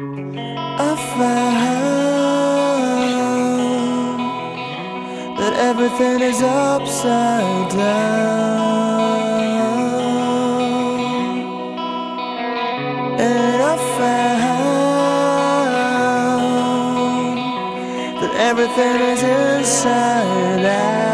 I found that everything is upside down, and I found that everything is inside out.